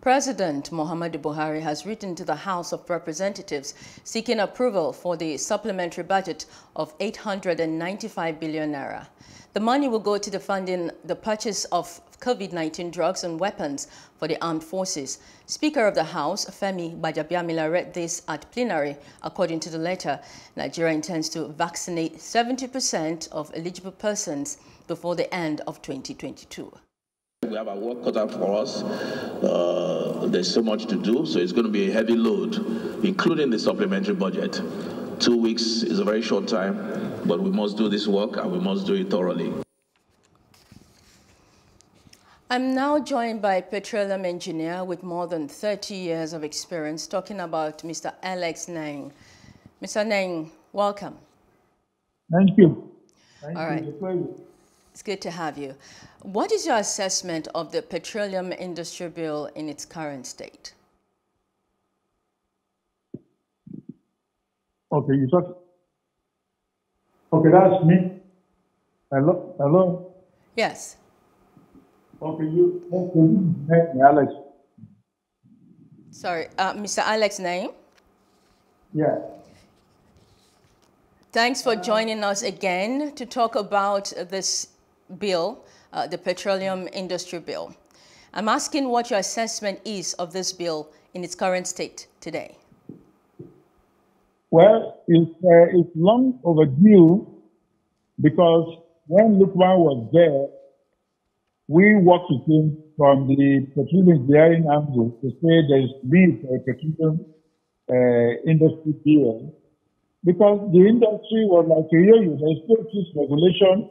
President Muhammadu Buhari has written to the House of Representatives seeking approval for the supplementary budget of 895 billion naira. The money will go to the funding the purchase of COVID-19 drugs and weapons for the armed forces. Speaker of the House, Femi Bajabiamila, read this at plenary. According to the letter, Nigeria intends to vaccinate 70% of eligible persons before the end of 2022. We have our work cut out for us. There's so much to do, so it's going to be a heavy load, including the supplementary budget. 2 weeks is a very short time, but we must do this work and we must do it thoroughly. I'm now joined by a petroleum engineer with more than 30 years of experience, talking about Mr. Alex Neyin. Mr. Neyin, welcome. Thank you. All right. It's good to have you. What is your assessment of the Petroleum Industry Bill in its current state? Okay, you talk. Okay, that's me. Hello? Hello? Yes. Okay, you. Okay, Alex. Sorry, Mr. Alex Neyin? Yeah. Thanks for joining us again to talk about this bill, the Petroleum Industry Bill. I'm asking what your assessment is of this bill in its current state today. Well, it's long overdue, because when Lukman was there, we worked with him from the petroleum engineering angle to say there's need for a petroleum industry bill, because the industry was like a yo-yo. There's still this regulation.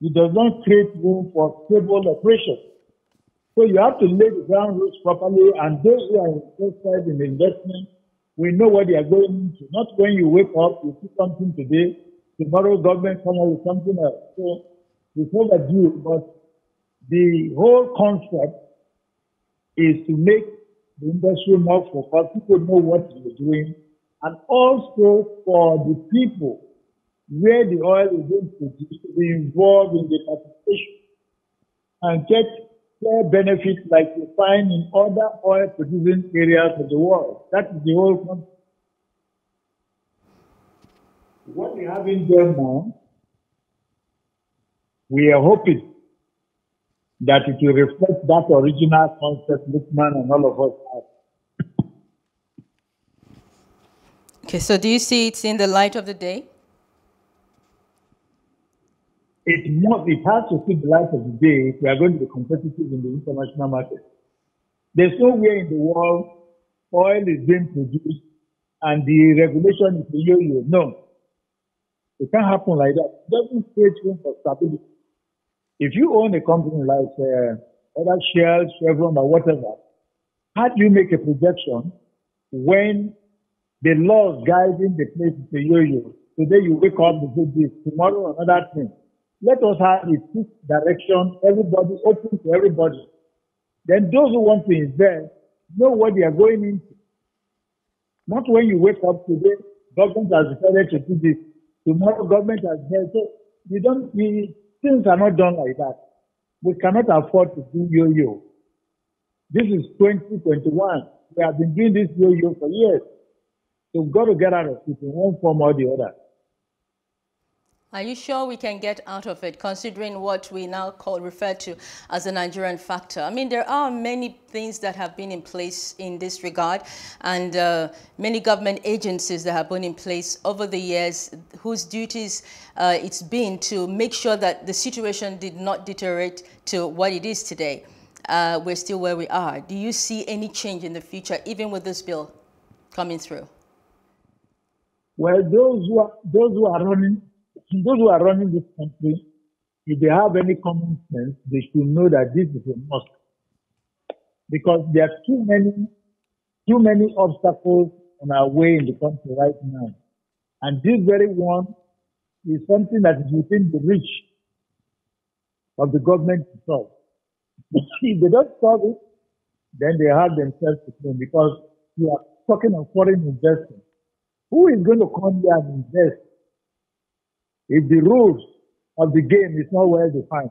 It does not create room for stable operation. So you have to lay the ground rules properly, and those who are interested in investment, we know what they are going into. Not when you wake up, you see something today, tomorrow government comes up with something else. So it's overdue, but the whole concept is to make the industry more focused. People know what you're doing, and also for the people where the oil is being produced to be involved in the participation and get fair benefits like you find in other oil-producing areas of the world. That is the whole concept. What we have in there now, we are hoping that it will reflect that original concept Lukman and all of us have. Okay, so do you see it's in the light of the day? It has to see the light of the day if we are going to be competitive in the international market. There's nowhere in the world oil is being produced and the regulation is the yo-yo. No. It can't happen like that. It doesn't create room for stability. If you own a company like either Shell, Chevron or whatever, how do you make a projection when the laws guiding the place is a yo-yo? Today you wake up and do this, tomorrow another thing. Let us have a fixed direction, everybody open to everybody. Then those who want to invest know what they are going into. Not when you wake up today, government has decided to do this, tomorrow government has decided. So you don't see, things are not done like that. We cannot afford to do yo-yo. This is 2021. We have been doing this yo-yo for years. So we've got to get out of it in one form or the other. Are you sure we can get out of it, considering what we now refer to as the Nigerian factor? I mean, there are many things that have been in place in this regard, and many government agencies that have been in place over the years, whose duties it's been to make sure that the situation did not deteriorate to what it is today. We're still where we are. Do you see any change in the future, even with this bill coming through? Well, those who are running this country, if they have any common sense, they should know that this is a must. Because there are too many obstacles on our way in the country right now. And this very one is something that is within the reach of the government to solve. If they don't solve it, then they have themselves to blame, because you are talking of foreign investment. Who is going to come here and invest if the rules of the game is not well defined?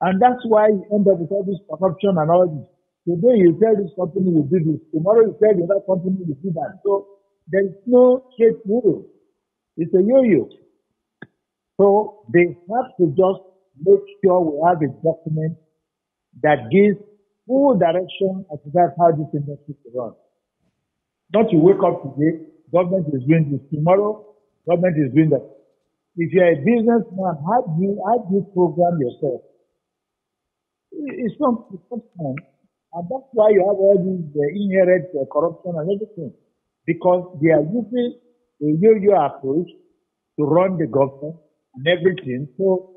And that's why you end up with all this corruption and all this. Today you tell this company you do this, tomorrow you tell the other company you do that. So there is no straight rule. It's a yo-yo. So they have to just make sure we have a document that gives full direction as to how this industry is run. Don't you wake up today, government is doing this, tomorrow government is doing that. If you're a businessman, how do you program yourself? It's not fun. And that's why you have all these inherent corruption and everything. Because they are using a yo-yo approach to run the government and everything. So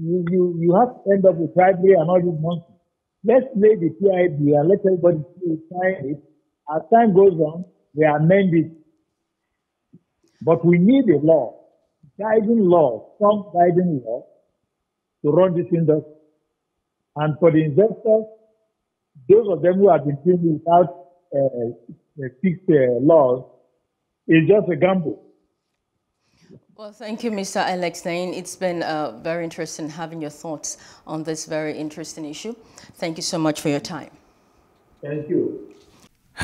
you have to end up with bribery and all these nonsense. Let's play the PIB and let everybody sign it. As time goes on, we amend it. But we need a law, guiding law, some guiding law to run this industry. And for the investors, those of them who have been doing without fixed laws, is just a gamble. Well, thank you, Mr. Alex Neyin. It's been very interesting having your thoughts on this very interesting issue. Thank you so much for your time. Thank you.